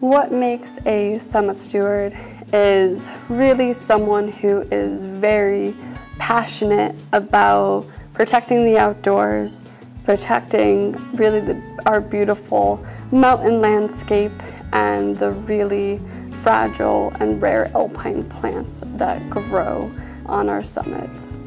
What makes a summit steward is really someone who is very passionate about protecting the outdoors, protecting really our beautiful mountain landscape and the really fragile and rare alpine plants that grow on our summits.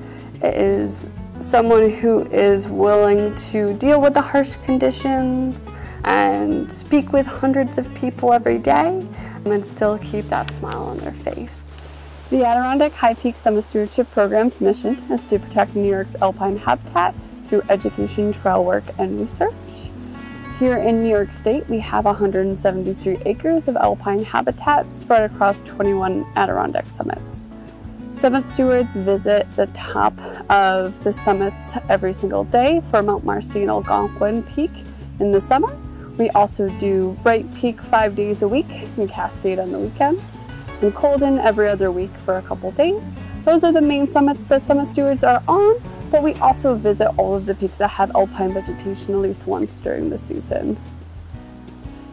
It is someone who is willing to deal with the harsh conditions and speak with hundreds of people every day and still keep that smile on their face. The Adirondack High Peak Summit Stewardship Program's mission is to protect New York's alpine habitat through education, trail work, and research. Here in New York State, we have 173 acres of alpine habitat spread across 21 Adirondack summits. Summit stewards visit the top of the summits every single day for Mount Marcy and Algonquin Peak in the summer. We also do Bright Peak 5 days a week and Cascade on the weekends, and Colden every other week for a couple days. Those are the main summits that summit stewards are on, but we also visit all of the peaks that have alpine vegetation at least once during the season.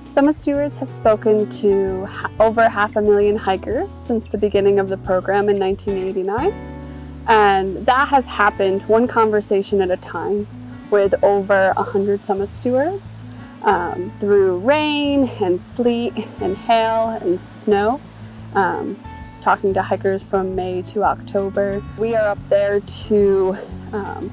Summit stewards have spoken to over 500,000 hikers since the beginning of the program in 1989, and that has happened one conversation at a time with over 100 summit stewards through rain and sleet and hail and snow, talking to hikers from May to October. We are up there to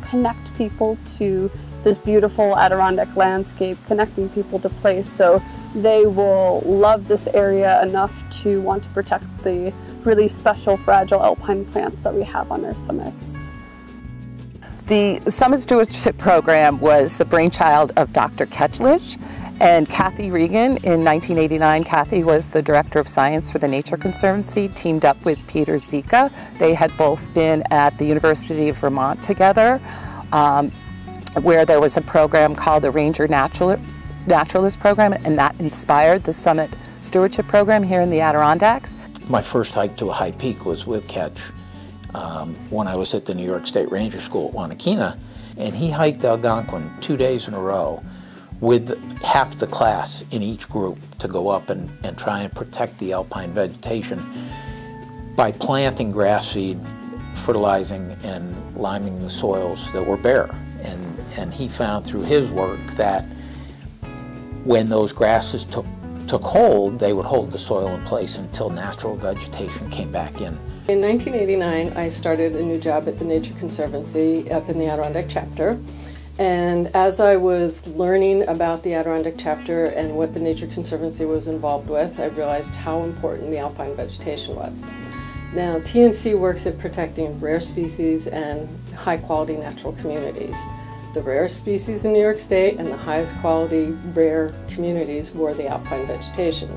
connect people to this beautiful Adirondack landscape, connecting people to place so they will love this area enough to want to protect the really special fragile alpine plants that we have on our summits. The Summit Stewardship Program was the brainchild of Dr. Ketchledge and Kathy Regan. In 1989, Kathy was the Director of Science for the Nature Conservancy, teamed up with Peter Zika. They had both been at the University of Vermont together, where there was a program called the Ranger Naturalist Program, and that inspired the Summit Stewardship Program here in the Adirondacks. My first hike to a high peak was with Ketch when I was at the New York State Ranger School at Wanakena, and he hiked Algonquin 2 days in a row with half the class in each group to go up and try and protect the alpine vegetation by planting grass seed, fertilizing, and liming the soils that were bare. And he found through his work that when those grasses took hold, they would hold the soil in place until natural vegetation came back in. In 1989, I started a new job at the Nature Conservancy up in the Adirondack chapter. And as I was learning about the Adirondack chapter and what the Nature Conservancy was involved with, I realized how important the alpine vegetation was. Now, TNC works at protecting rare species and high-quality natural communities. The rarest species in New York State and the highest quality rare communities were the alpine vegetation.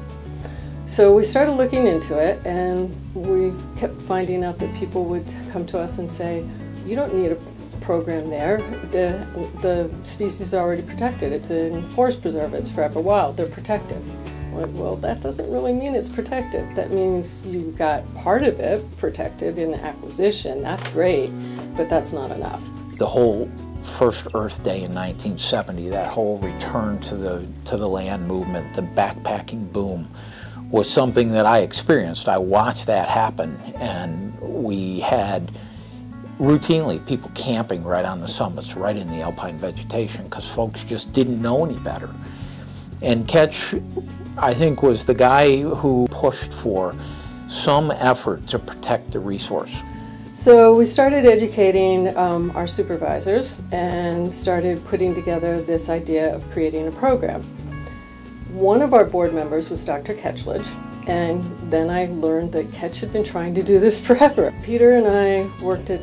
So we started looking into it, and we kept finding out that people would come to us and say, you don't need a program there, the species are already protected, it's in forest preserve, it's forever wild, they're protected. Well, that doesn't really mean it's protected. That means you got part of it protected in the acquisition, that's great, but that's not enough. The whole first Earth Day in 1970, that whole return to the land movement, the backpacking boom, was something that I experienced. I watched that happen, and we had routinely people camping right on the summits, right in the alpine vegetation, because folks just didn't know any better. And Ketch, I think, was the guy who pushed for some effort to protect the resource. So we started educating our supervisors and started putting together this idea of creating a program. One of our board members was Dr. Ketchledge, and then I learned that Ketch had been trying to do this forever. Peter and I worked at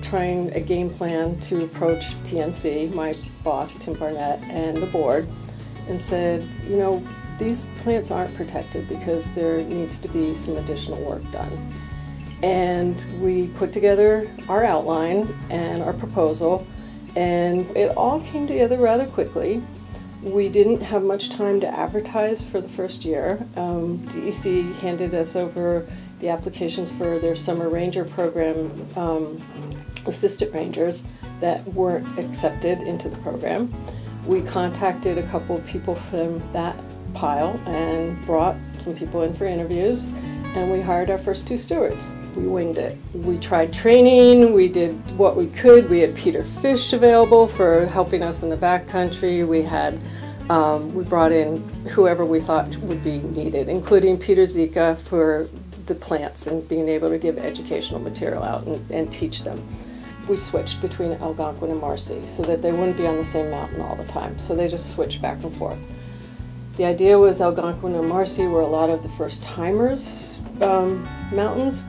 trying a game plan to approach TNC, my boss, Tim Barnett, and the board, and said, you know, these plants aren't protected because there needs to be some additional work done. And we put together our outline and our proposal, and it all came together rather quickly. We didn't have much time to advertise for the first year. DEC handed us over the applications for their summer ranger program, assistant rangers, that weren't accepted into the program. We contacted a couple of people from that pile and brought some people in for interviews, and we hired our first two stewards. We winged it. We tried training, we did what we could. We had Peter Fish available for helping us in the backcountry. We had we brought in whoever we thought would be needed, including Peter Zika for the plants and being able to give educational material out and teach them. We switched between Algonquin and Marcy so that they wouldn't be on the same mountain all the time, so they just switched back and forth. The idea was Algonquin and Marcy were a lot of the first-timers mountains,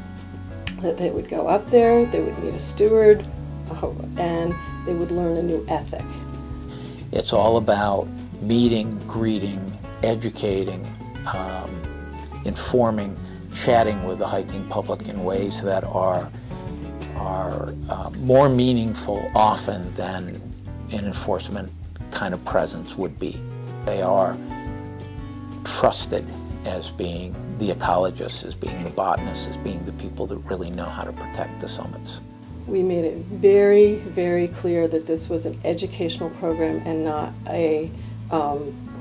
that they would go up there, they would meet a steward, and they would learn a new ethic. It's all about meeting, greeting, educating, informing, chatting with the hiking public in ways that are more meaningful often than an enforcement kind of presence would be. They are trusted as being the ecologists, as being the botanists, as being the people that really know how to protect the summits. We made it very, very clear that this was an educational program and not a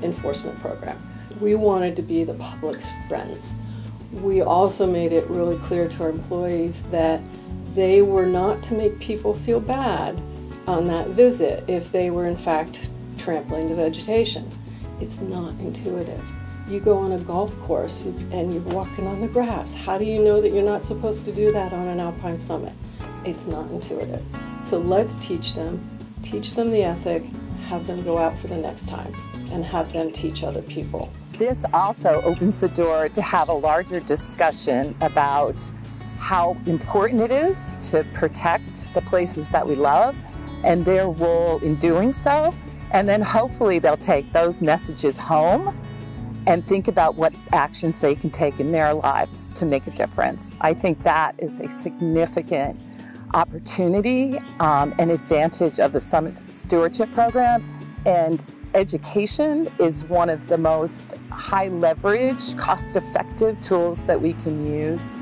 enforcement program. We wanted to be the public's friends. We also made it really clear to our employees that they were not to make people feel bad on that visit if they were in fact trampling the vegetation. It's not intuitive. You go on a golf course and you're walking on the grass. How do you know that you're not supposed to do that on an alpine summit? It's not intuitive. So let's teach them the ethic, have them go out for the next time, and have them teach other people. This also opens the door to have a larger discussion about how important it is to protect the places that we love and their role in doing so. And then hopefully they'll take those messages home and think about what actions they can take in their lives to make a difference. I think that is a significant opportunity and advantage of the Summit Stewardship Program. And education is one of the most high leverage, cost-effective tools that we can use.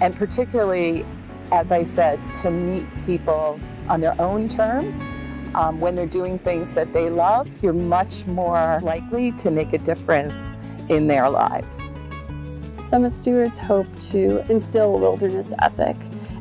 And particularly, as I said, to meet people on their own terms. When they're doing things that they love, you're much more likely to make a difference in their lives. Summit stewards hope to instill a wilderness ethic,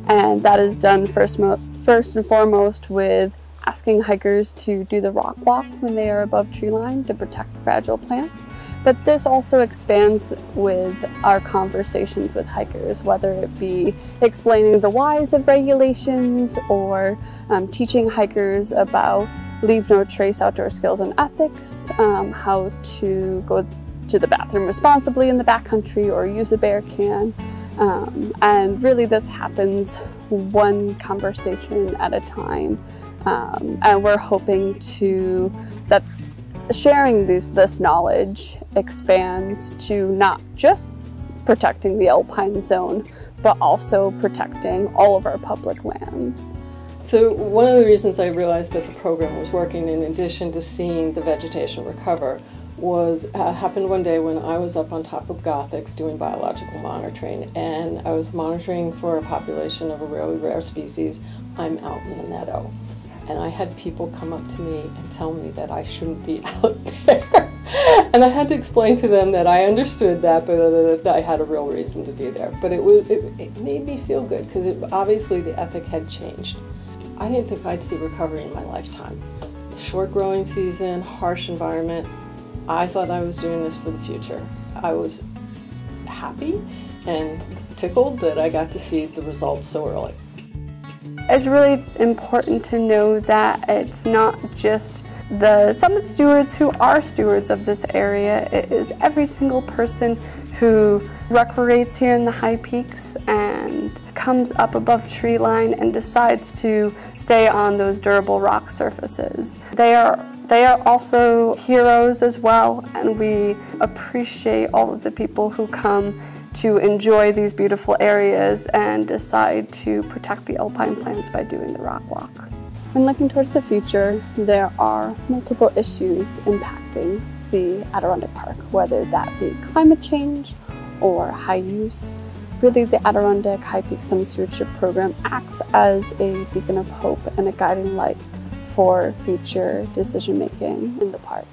and that is done first and foremost with asking hikers to do the rock walk when they are above tree line to protect fragile plants. But this also expands with our conversations with hikers, whether it be explaining the whys of regulations or teaching hikers about leave no trace outdoor skills and ethics, how to go to the bathroom responsibly in the backcountry or use a bear can. And really this happens one conversation at a time. And we're hoping that sharing this knowledge expands to not just protecting the alpine zone, but also protecting all of our public lands. So one of the reasons I realized that the program was working, in addition to seeing the vegetation recover, was happened one day when I was up on top of Gothics doing biological monitoring, and I was monitoring for a population of a really rare species. I'm out in the meadow. And I had people come up to me and tell me that I shouldn't be out there. And I had to explain to them that I understood that, but that I had a real reason to be there. But it made me feel good, because obviously the ethic had changed. I didn't think I'd see recovery in my lifetime. Short growing season, harsh environment. I thought I was doing this for the future. I was happy and tickled that I got to see the results so early. It's really important to know that it's not just the summit stewards who are stewards of this area. It is every single person who recreates here in the high peaks and comes up above tree line and decides to stay on those durable rock surfaces. They are also heroes as well, and we appreciate all of the people who come to enjoy these beautiful areas and decide to protect the alpine plants by doing the rock walk. When looking towards the future, there are multiple issues impacting the Adirondack Park, whether that be climate change or high use. Really, the Adirondack High Peak Summit Stewardship Program acts as a beacon of hope and a guiding light for future decision making in the park.